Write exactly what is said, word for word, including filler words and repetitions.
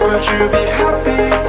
Would you be happy?